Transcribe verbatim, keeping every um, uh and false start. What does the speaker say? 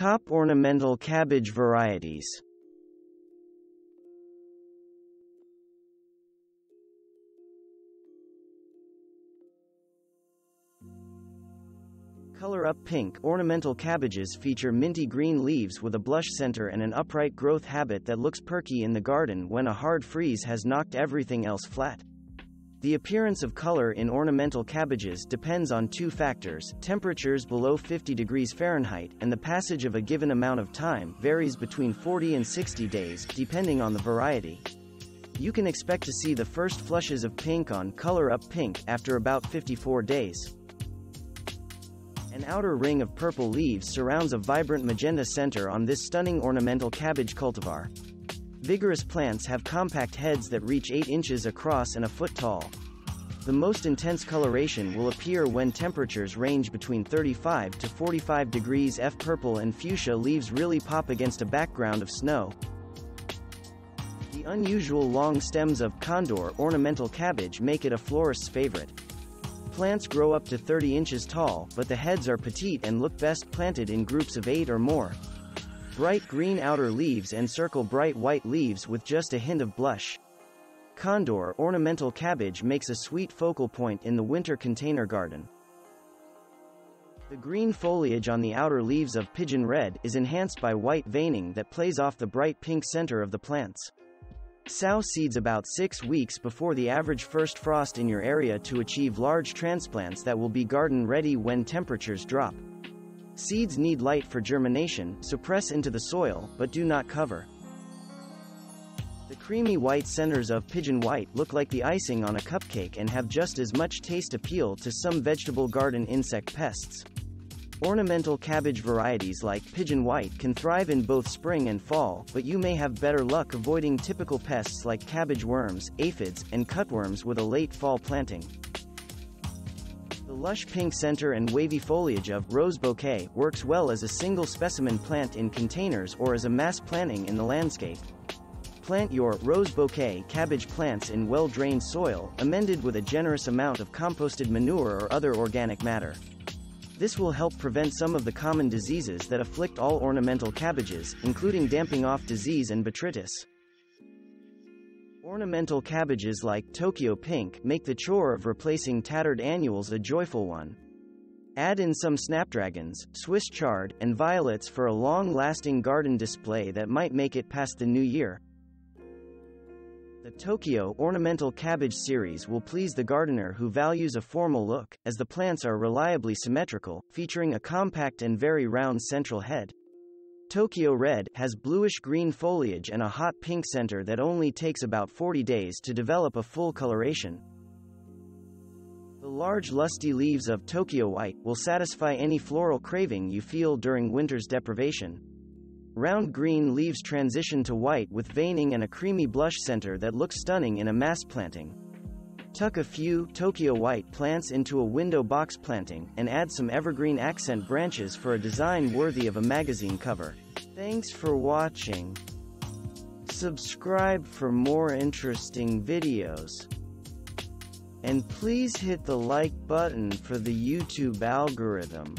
Top ornamental cabbage varieties. ColorUp Pink ornamental cabbages feature minty green leaves with a blush center and an upright growth habit that looks perky in the garden when a hard freeze has knocked everything else flat. The appearance of color in ornamental cabbages depends on two factors: temperatures below fifty degrees Fahrenheit, and the passage of a given amount of time varies between forty and sixty days, depending on the variety. You can expect to see the first flushes of pink on ColorUp Pink after about fifty-four days. An outer ring of purple leaves surrounds a vibrant magenta center on this stunning ornamental cabbage cultivar. Vigorous plants have compact heads that reach eight inches across and a foot tall. The most intense coloration will appear when temperatures range between thirty-five to forty-five degrees Fahrenheit. Purple and fuchsia leaves really pop against a background of snow. The unusual long stems of Condor ornamental cabbage make it a florist's favorite. Plants grow up to thirty inches tall, but the heads are petite and look best planted in groups of eight or more. Bright green outer leaves encircle bright white leaves with just a hint of blush. Condor ornamental cabbage makes a sweet focal point in the winter container garden. The green foliage on the outer leaves of Pigeon Red is enhanced by white veining that plays off the bright pink center of the plants. Sow seeds about six weeks before the average first frost in your area to achieve large transplants that will be garden ready when temperatures drop. Seeds need light for germination, so press into the soil, but do not cover. The creamy white centers of Pigeon White look like the icing on a cupcake and have just as much taste appeal to some vegetable garden insect pests. Ornamental cabbage varieties like Pigeon White can thrive in both spring and fall, but you may have better luck avoiding typical pests like cabbage worms, aphids, and cutworms with a late fall planting. The lush pink center and wavy foliage of Rose Bouquet works well as a single specimen plant in containers or as a mass planting in the landscape. Plant your Rose Bouquet cabbage plants in well-drained soil, amended with a generous amount of composted manure or other organic matter. This will help prevent some of the common diseases that afflict all ornamental cabbages, including damping off disease and botrytis. Ornamental cabbages like Tokyo Pink make the chore of replacing tattered annuals a joyful one. Add in some snapdragons, Swiss chard, and violets for a long-lasting garden display that might make it past the new year. The Tokyo Ornamental Cabbage series will please the gardener who values a formal look, as the plants are reliably symmetrical, featuring a compact and very round central head. Tokyo Red has bluish-green foliage and a hot pink center that only takes about forty days to develop a full coloration. The large lusty leaves of Tokyo White will satisfy any floral craving you feel during winter's deprivation. Round green leaves transition to white with veining and a creamy blush center that looks stunning in a mass planting. Tuck a few Tokyo White plants into a window box planting, and add some evergreen accent branches for a design worthy of a magazine cover. Thanks for watching. Subscribe for more interesting videos. And please hit the like button for the YouTube algorithm.